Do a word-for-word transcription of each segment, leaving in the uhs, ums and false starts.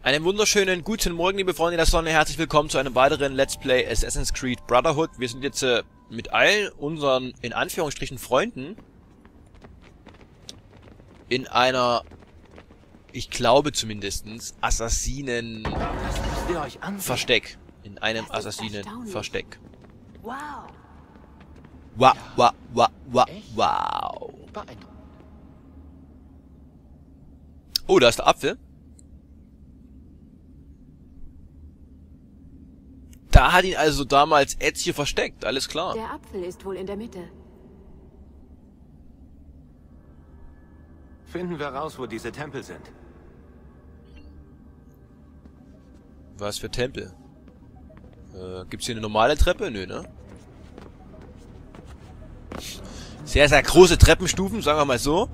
Einen wunderschönen guten Morgen, liebe Freunde der Sonne. Herzlich willkommen zu einem weiteren Let's Play Assassin's Creed Brotherhood. Wir sind jetzt äh, mit all unseren, in Anführungsstrichen, Freunden in einer, ich glaube zumindestens, Assassinen-Versteck. In einem Assassinen-Versteck. Wow. Wow, wow, wow, wow, wow. Oh, da ist der Apfel. Da hat ihn also damals Ezio versteckt, alles klar. Der Apfel ist wohl in der Mitte. Finden wir raus, wo diese Tempel sind. Was für Tempel? Äh, gibt's hier eine normale Treppe? Nö, ne? Sehr, sehr große Treppenstufen, sagen wir mal so.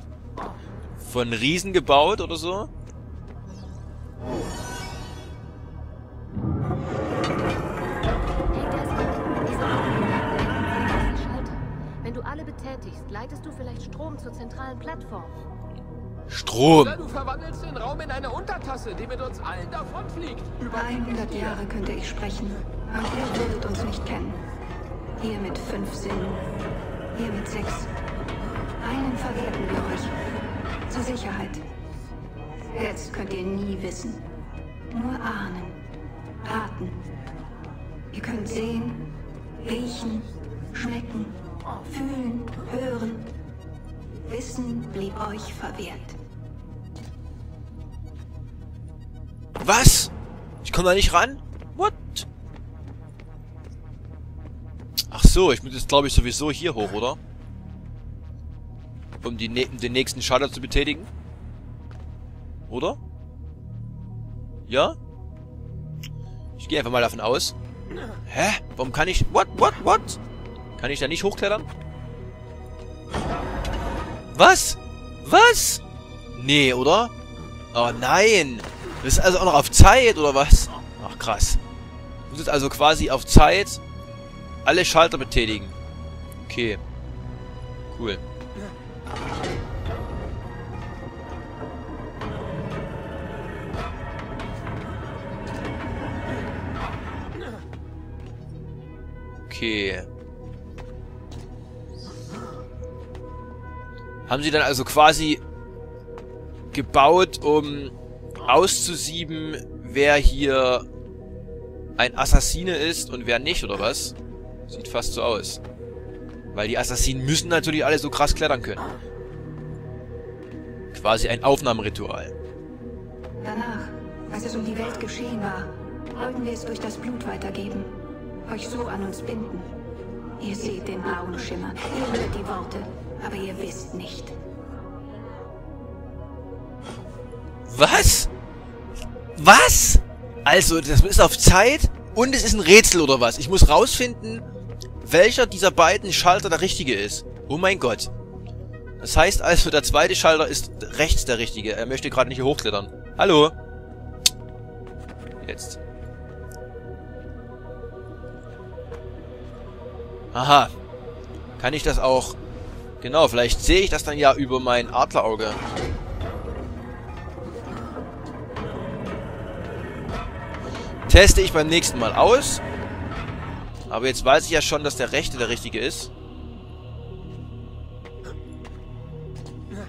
Von Riesen gebaut oder so. Leitest du vielleicht Strom zur zentralen Plattform? Strom! Du verwandelst den Raum in eine Untertasse, die mit uns allen davonfliegt. Über hundert Jahre könnte ich sprechen, aber ihr werdet uns nicht kennen. Hier mit fünf Sinnen, hier mit sechs. Einen verwerten wir euch. Zur Sicherheit. Jetzt könnt ihr nie wissen. Nur ahnen. Raten. Ihr könnt sehen, riechen, schmecken. Fühlen, hören, Wissen blieb euch verwehrt. Was? Ich komme da nicht ran? What? Ach so, ich muss jetzt glaube ich sowieso hier hoch, oder? Um die ne den nächsten Schalter zu betätigen. Oder? Ja? Ich gehe einfach mal davon aus. Hä? Warum kann ich... What? What? What? Kann ich da nicht hochklettern? Was? Was? Nee, oder? Oh nein! Das ist also auch noch auf Zeit, oder was? Ach krass. Ich muss jetzt also quasi auf Zeit alle Schalter betätigen. Okay. Cool. Okay. Haben sie dann also quasi gebaut, um auszusieben, wer hier ein Assassine ist und wer nicht, oder was? Sieht fast so aus. Weil die Assassinen müssen natürlich alle so krass klettern können. Quasi ein Aufnahmeritual. Danach, als es um die Welt geschehen war, wollten wir es durch das Blut weitergeben. Euch so an uns binden. Ihr seht den blauen Schimmer, ihr hört die Worte. Aber ihr wisst nicht. Was? Was? Also, das ist auf Zeit und es ist ein Rätsel oder was? Ich muss rausfinden, welcher dieser beiden Schalter der richtige ist. Oh mein Gott. Das heißt also, der zweite Schalter ist rechts der richtige. Er möchte gerade nicht hier hochklettern. Hallo? Jetzt. Aha. Kann ich das auch... Genau, vielleicht sehe ich das dann ja über mein Adlerauge. Teste ich beim nächsten Mal aus. Aber jetzt weiß ich ja schon, dass der rechte der richtige ist.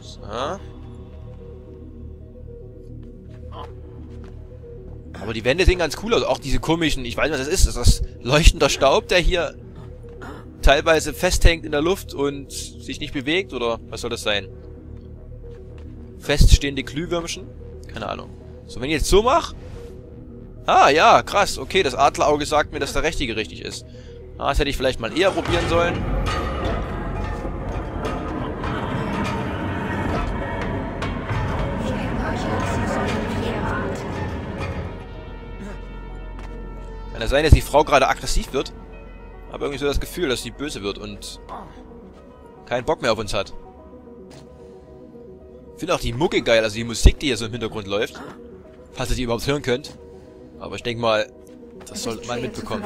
So. Aber die Wände sehen ganz cool aus. Auch diese komischen, ich weiß nicht, was das ist. Das ist leuchtender Staub, der hier... teilweise festhängt in der Luft und sich nicht bewegt, oder was soll das sein? Feststehende Glühwürmchen? Keine Ahnung. So, wenn ich jetzt so mache... Ah, ja, krass. Okay, das Adlerauge sagt mir, dass der Richtige richtig ist. Ah, das hätte ich vielleicht mal eher probieren sollen. Kann das sein, dass die Frau gerade aggressiv wird? Ich habe irgendwie so das Gefühl, dass sie böse wird und keinen Bock mehr auf uns hat. Ich finde auch die Mucke geil, also die Musik, die hier so im Hintergrund läuft. Falls ihr die überhaupt hören könnt. Aber ich denke mal, das soll man mitbekommen.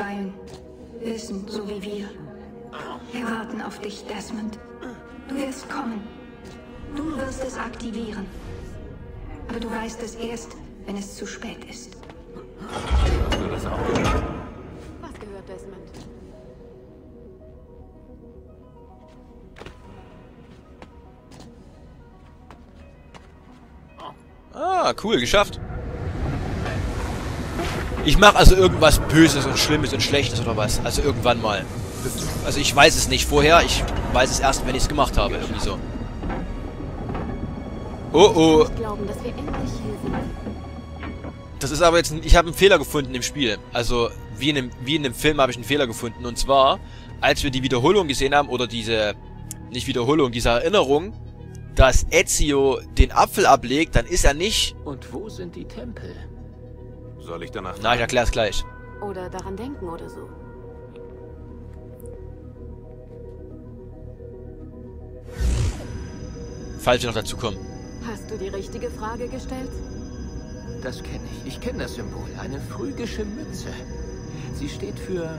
Wissen, so wie wir. Wir warten auf dich, Desmond. Du wirst kommen. Du wirst es aktivieren. Aber du weißt es erst, wenn es zu spät ist. Hast du das auch gehört? Was gehört, Desmond? Ah, cool, geschafft. Ich mache also irgendwas Böses und Schlimmes und Schlechtes oder was. Also irgendwann mal. Also ich weiß es nicht vorher, ich weiß es erst, wenn ich es gemacht habe. Irgendwie so. Oh oh. Das ist aber jetzt... Ein, ich habe einen Fehler gefunden im Spiel. Also wie in einem, wie in einem Film habe ich einen Fehler gefunden. Und zwar, als wir die Wiederholung gesehen haben, oder diese... Nicht Wiederholung, diese Erinnerung, dass Ezio den Apfel ablegt, dann ist er nicht... Und wo sind die Tempel? Soll ich danach... Na, ich erklär's gleich. Oder daran denken oder so. Falls wir noch dazu kommen. Hast du die richtige Frage gestellt? Das kenne ich. Ich kenne das Symbol. Eine phrygische Mütze. Sie steht für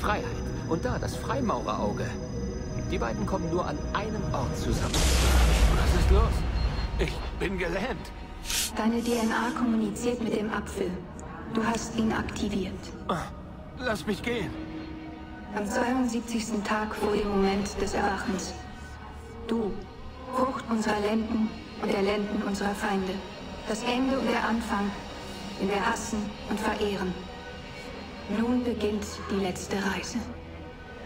Freiheit. Und da, das Freimaurerauge. Die beiden kommen nur an einem Ort zusammen. Was ist los? Ich bin gelähmt. Deine D N A kommuniziert mit dem Apfel. Du hast ihn aktiviert. Lass mich gehen. Am zweiundsiebzigsten Tag vor dem Moment des Erwachens. Du, Frucht unserer Lenden und der Lenden unserer Feinde. Das Ende und der Anfang, den wir hassen und verehren. Nun beginnt die letzte Reise.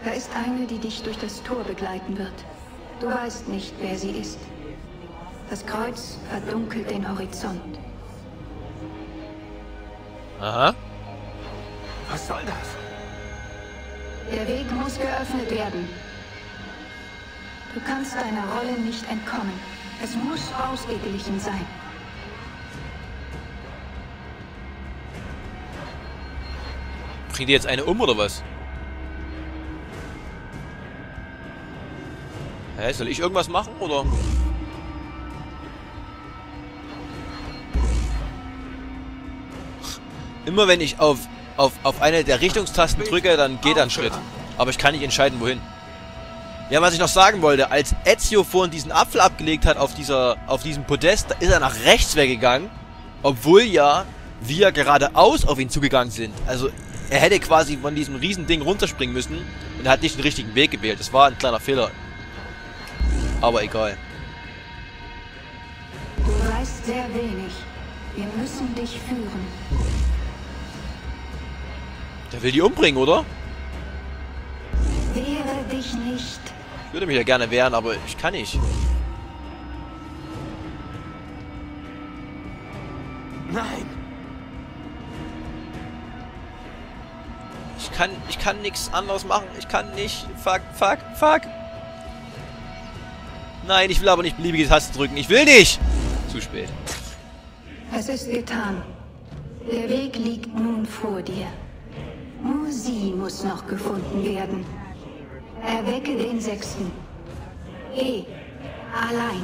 Da ist eine, die dich durch das Tor begleiten wird. Du weißt nicht, wer sie ist. Das Kreuz verdunkelt den Horizont. Aha. Was soll das? Der Weg muss geöffnet werden. Du kannst deiner Rolle nicht entkommen. Es muss ausgeglichen sein. Bringt ihr jetzt eine um, oder was? Hä, soll ich irgendwas machen, oder... Immer wenn ich auf, auf, auf eine der Richtungstasten drücke, dann geht er einen Schritt. Aber ich kann nicht entscheiden, wohin. Ja, was ich noch sagen wollte, als Ezio vorhin diesen Apfel abgelegt hat auf dieser auf diesem Podest, da ist er nach rechts weggegangen, obwohl ja wir geradeaus auf ihn zugegangen sind. Also er hätte quasi von diesem riesen Ding runterspringen müssen und er hat nicht den richtigen Weg gewählt. Das war ein kleiner Fehler. Aber egal. Du weißt sehr wenig. Wir müssen dich führen. Der will die umbringen, oder? Wehre dich nicht. Ich würde mich ja gerne wehren, aber ich kann nicht. Nein. Ich kann, ich kann nichts anderes machen. Ich kann nicht. Fuck, fuck, fuck. Nein, ich will aber nicht beliebige Tasten drücken. Ich will nicht. Zu spät. Es ist getan. Der Weg liegt nun vor dir. Nur sie muss noch gefunden werden. Erwecke den Sechsten. E. Allein.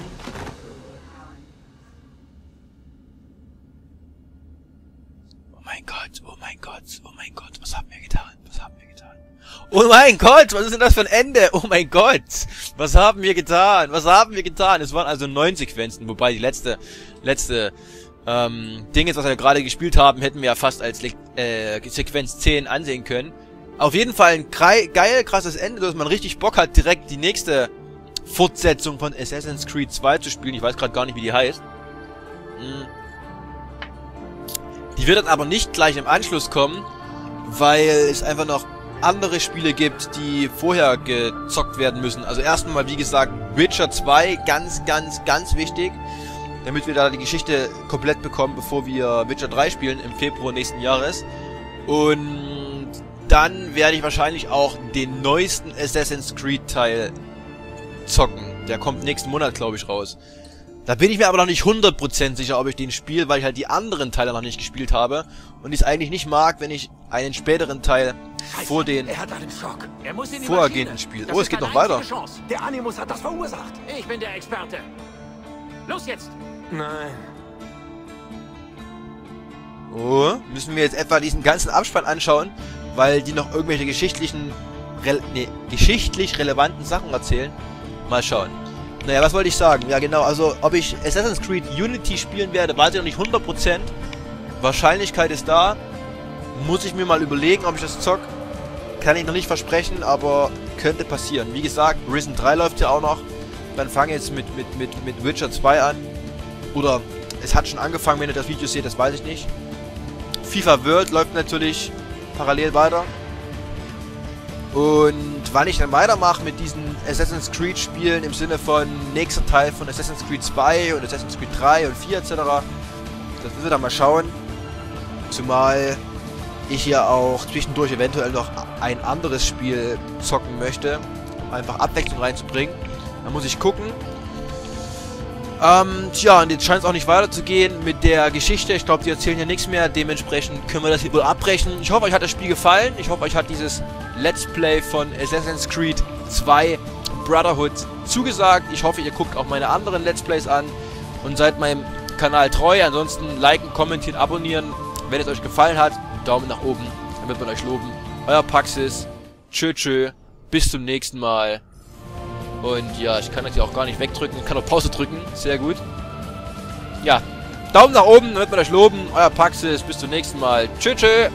Oh mein Gott, oh mein Gott, oh mein Gott, was haben wir getan? Was haben wir getan? Oh mein Gott, was ist denn das für ein Ende? Oh mein Gott, was haben wir getan? Was haben wir getan? Es waren also neun Sequenzen, wobei die letzte, letzte... Ähm, Ding ist, was wir gerade gespielt haben, hätten wir ja fast als äh, Sequenz zehn ansehen können. Auf jeden Fall ein geil, krasses Ende, dass man richtig Bock hat, direkt die nächste Fortsetzung von Assassin's Creed zwei zu spielen. Ich weiß gerade gar nicht, wie die heißt. Hm. Die wird dann aber nicht gleich im Anschluss kommen, weil es einfach noch andere Spiele gibt, die vorher gezockt werden müssen. Also erstmal, wie gesagt, Witcher zwei, ganz, ganz, ganz wichtig. Damit wir da die Geschichte komplett bekommen, bevor wir Witcher drei spielen im Februar nächsten Jahres. Und dann werde ich wahrscheinlich auch den neuesten Assassin's Creed Teil zocken. Der kommt nächsten Monat, glaube ich, raus. Da bin ich mir aber noch nicht hundert Prozent sicher, ob ich den spiele, weil ich halt die anderen Teile noch nicht gespielt habe. Und ich es eigentlich nicht mag, wenn ich einen späteren Teil vor den vorhergehenden spiele. Oh, es geht noch weiter. Der Animus hat das verursacht. Ich bin der Experte. Los jetzt! Nein. Oh, müssen wir jetzt etwa diesen ganzen Abspann anschauen, weil die noch irgendwelche geschichtlichen, Re nee, geschichtlich relevanten Sachen erzählen? Mal schauen. Naja, was wollte ich sagen? Ja genau, also ob ich Assassin's Creed Unity spielen werde, weiß ich noch nicht hundert Prozent. Wahrscheinlichkeit ist da. Muss ich mir mal überlegen, ob ich das zock. Kann ich noch nicht versprechen, aber könnte passieren. Wie gesagt, Risen drei läuft ja auch noch. Dann fange jetzt mit, mit, mit, mit Witcher zwei an. Oder es hat schon angefangen, wenn ihr das Video seht, das weiß ich nicht. FIFA World läuft natürlich parallel weiter. Und wann ich dann weitermache mit diesen Assassin's Creed Spielen im Sinne von nächster Teil von Assassin's Creed zwei und Assassin's Creed drei und vier et cetera. Das müssen wir dann mal schauen. Zumal ich hier auch zwischendurch eventuell noch ein anderes Spiel zocken möchte, um einfach Abwechslung reinzubringen. Da muss ich gucken. Ähm, tja, und jetzt scheint es auch nicht weiterzugehen mit der Geschichte. Ich glaube, die erzählen ja nichts mehr. Dementsprechend können wir das hier wohl abbrechen. Ich hoffe, euch hat das Spiel gefallen. Ich hoffe, euch hat dieses Let's Play von Assassin's Creed zwei Brotherhood zugesagt. Ich hoffe, ihr guckt auch meine anderen Let's Plays an und seid meinem Kanal treu. Ansonsten liken, kommentieren, abonnieren. Wenn es euch gefallen hat, Daumen nach oben, dann wird man euch loben. Euer Paxis. Tschö, tschö. Bis zum nächsten Mal. Und ja, ich kann das ja auch gar nicht wegdrücken. Ich kann auch Pause drücken. Sehr gut. Ja. Daumen nach oben, dann wird man euch loben. Euer Paxis. Bis zum nächsten Mal. Tschö, tschö.